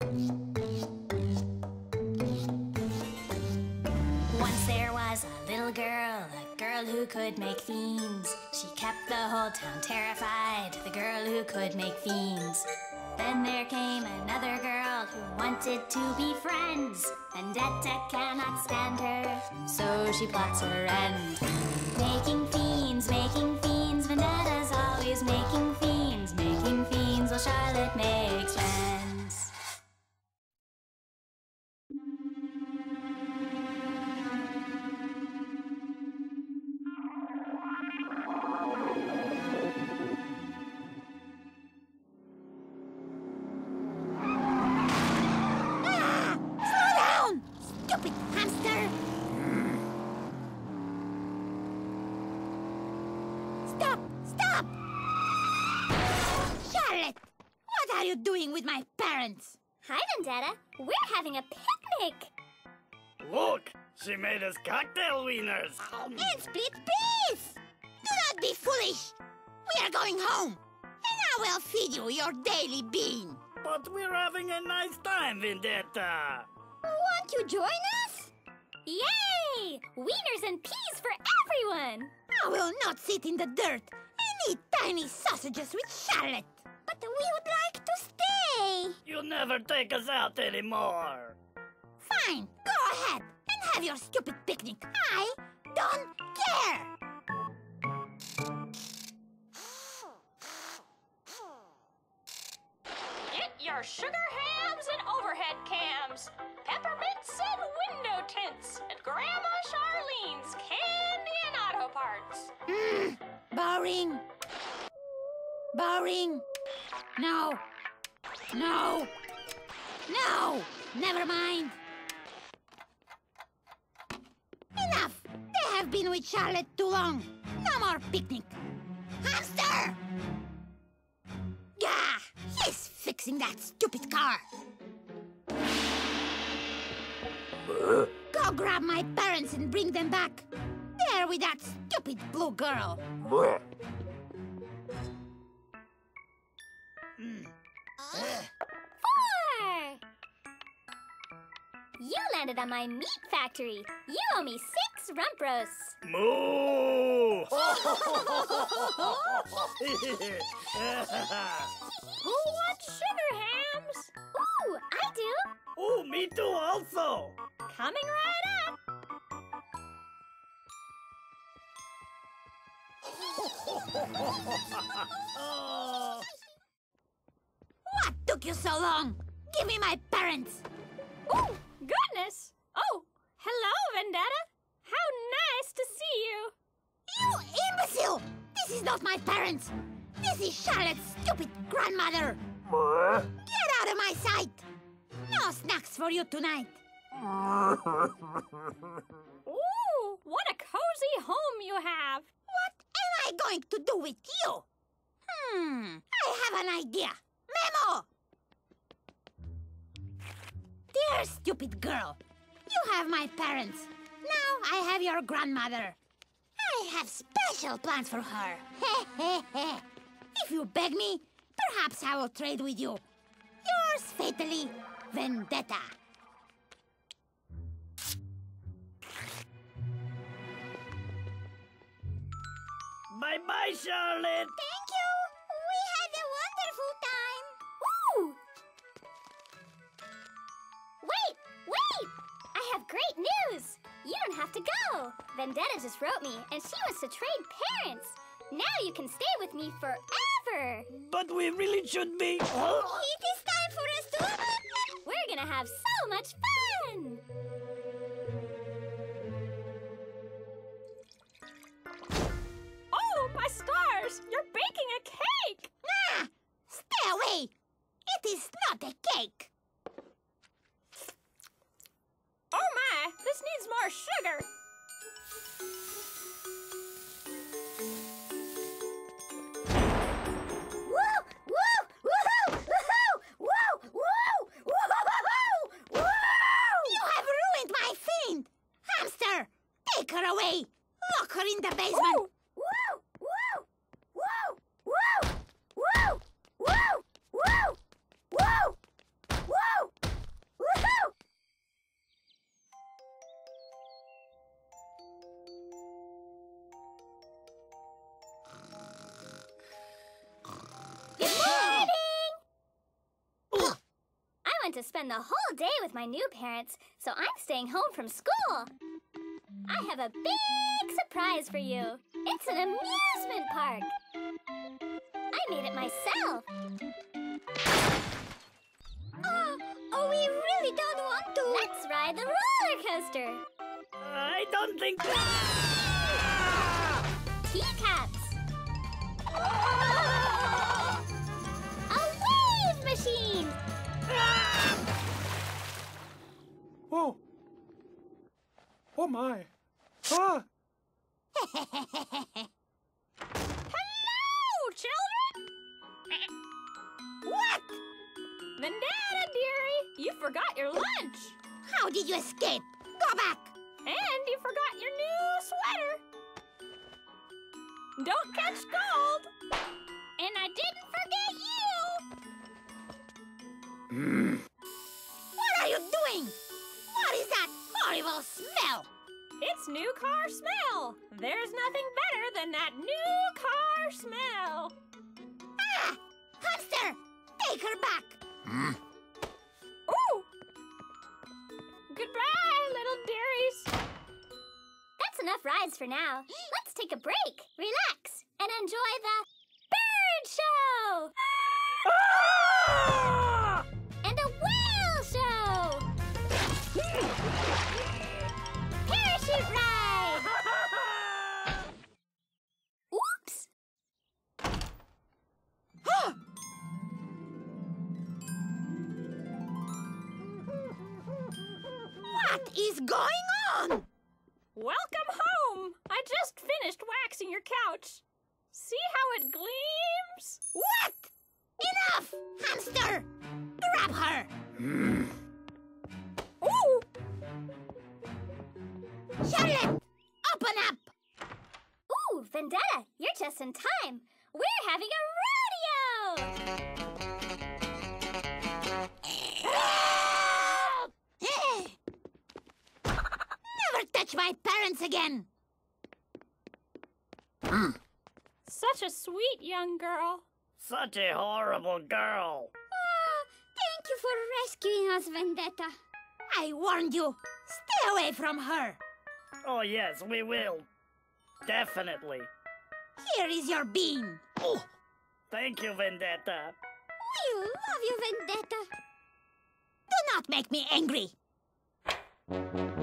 Once there was a little girl, a girl who could make fiends. She kept the whole town terrified, the girl who could make fiends. Then there came another girl who wanted to be friends. Vendetta cannot stand her, so she plots her end. Making fiends, Vendetta's always making fiends while Charlotte makes friends. Stop! Stop! Charlotte! What are you doing with my parents? Hi, Vendetta. We're having a picnic. Look! She made us cocktail wieners. And split peas! Do not be foolish! We are going home, and I will feed you your daily bean. But we're having a nice time, Vendetta. Won't you join us? Yay! Wieners and peas for everyone! I will not sit in the dirt and eat tiny sausages with Charlotte. But we would like to stay. You'll never take us out anymore. Fine, go ahead and have your stupid picnic. I don't care. Get your sugar hams and overhead cams, peppermints and window tints at Grandma Charlene's Candy and Auto Parts. Boring. Boring. No. No. No. Never mind. Enough. They have been with Charlotte too long. No more picnic. Hamster! Gah! He's fixing that stupid car. Go grab my parents and bring them back. They're with that stupid blue girl. Four! You landed on my meat factory. You owe me 6 rump roasts. Moo! Who wants sugar hams? Ooh, I do. Ooh, me too also. Coming right up. What took you so long? Give me my parents. Oh, goodness. Oh, hello, Vendetta. How nice to see you. You imbecile! This is not my parents. This is Charlotte's stupid grandmother. Get out of my sight. No snacks for you tonight. Ooh, what a cozy home you have. What am I going to do with you? I have an idea. Memo! Dear stupid girl, you have my parents. Now I have your grandmother. I have special plans for her. If you beg me, perhaps I will trade with you. Yours fatally, Vendetta. Bye-bye, Charlotte. Thank you. We had a wonderful time. Ooh! Wait, wait! I have great news. You don't have to go. Vendetta just wrote me, and she wants to trade parents. Now you can stay with me forever. But we really should be... Huh? It is time for us to... We're gonna have so much fun! My stars! You're baking a cake! Nah! Stay away! It is not a cake! Oh my! This needs more sugar! Woo! Woo! Woohoo! Woohoo! Woo! Woo! Woo! Woo! You have ruined my fiend! Hamster! Take her away! Lock her in the basement! Ooh. Woo! Woo! Woo! Woo! Woo! went to spend the whole day with my new parents, so I'm staying home from school. I have a big surprise for you. It's an amusement park. I made it myself. Oh, we really don't want to. Let's ride the roller coaster. I don't think... Ah! Teacups. Ah! A wave machine. Ah! Whoa. Oh, my. Ah! Hello, children! What? Vendetta, dearie, you forgot your lunch. How did you escape? Go back. And you forgot your new sweater. Don't catch cold. And I didn't forget you. What are you doing? What is that horrible smell? It's new car smell. There's nothing better than that new car smell. Ah! Hamster! Take her back! Mm. Ooh! Goodbye, little dearies. That's enough rides for now. Let's take a break, relax, and enjoy the bird show! Ah! And a whale show! Parachute ride! Oops! What is going on? Welcome home! I just finished waxing your couch. See how it gleams? What? Enough! Hamster! Grab her! Ooh! Charlotte! Open up! Ooh, Vendetta, you're just in time. We're having a rodeo! Never touch my parents again! Such a sweet young girl. Such a horrible girl. Oh, thank you for rescuing us, Vendetta. I warned you. Stay away from her. Oh, yes, we will. Definitely. Here is your bean. Oh. Thank you, Vendetta. We love you, Vendetta. Do not make me angry.